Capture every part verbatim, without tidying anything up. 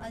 A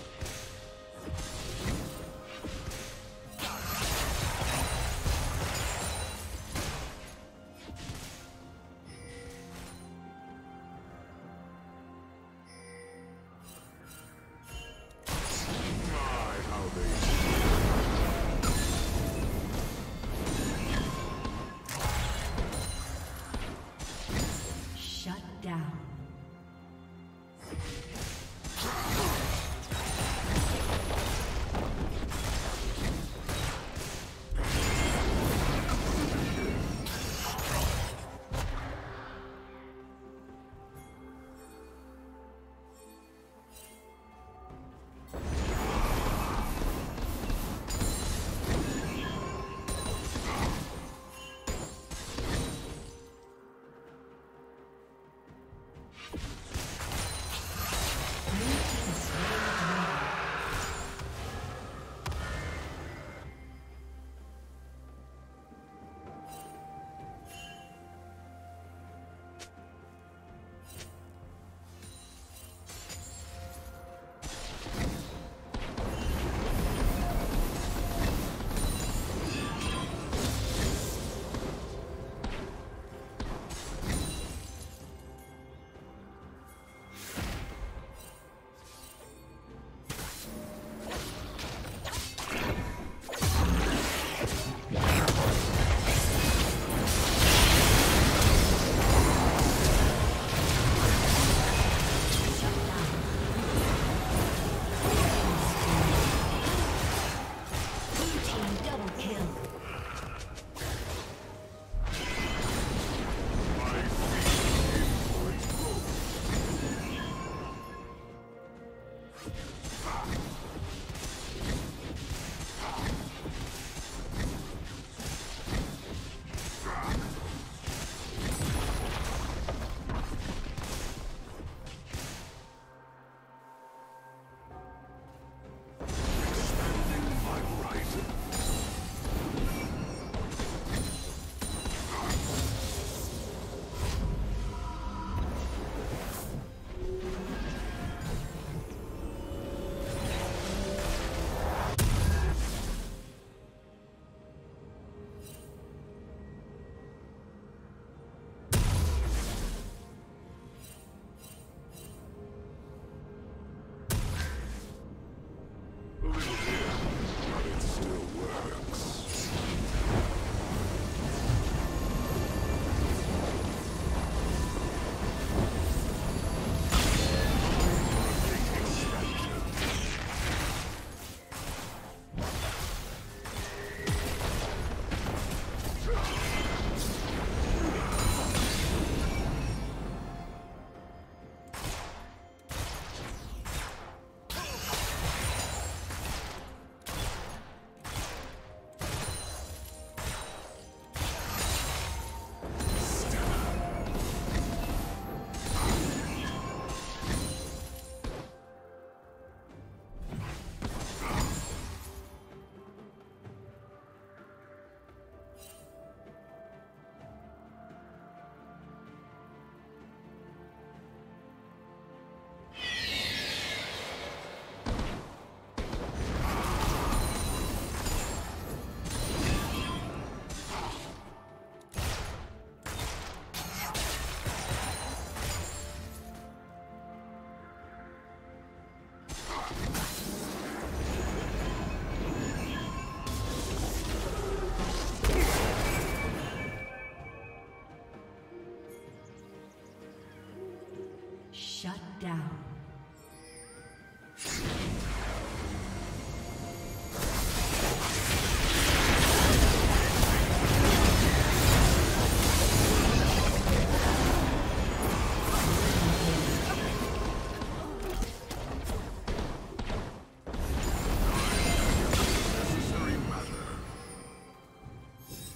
Shut down.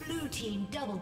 Blue team double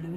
Blue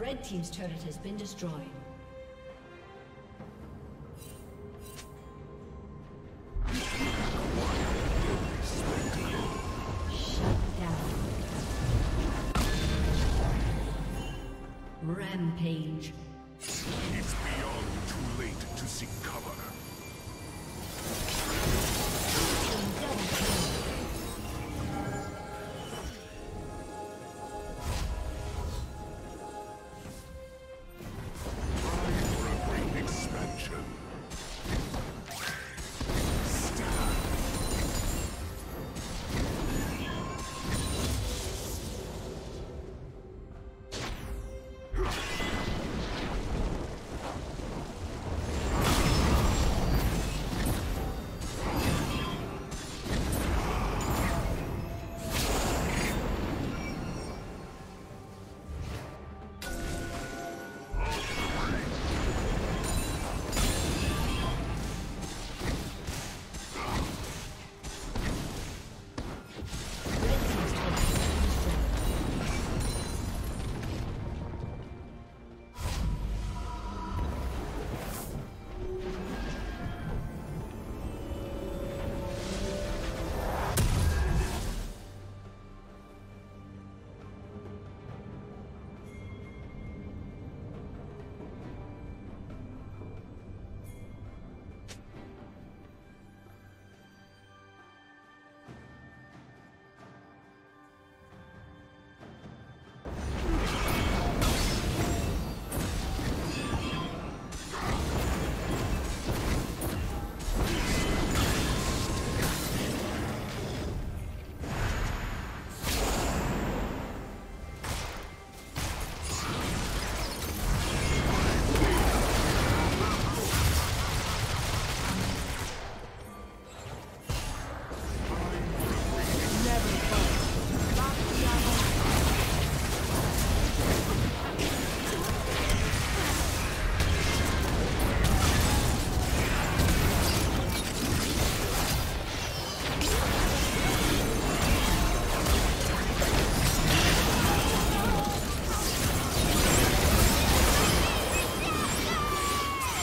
Red team's turret has been destroyed.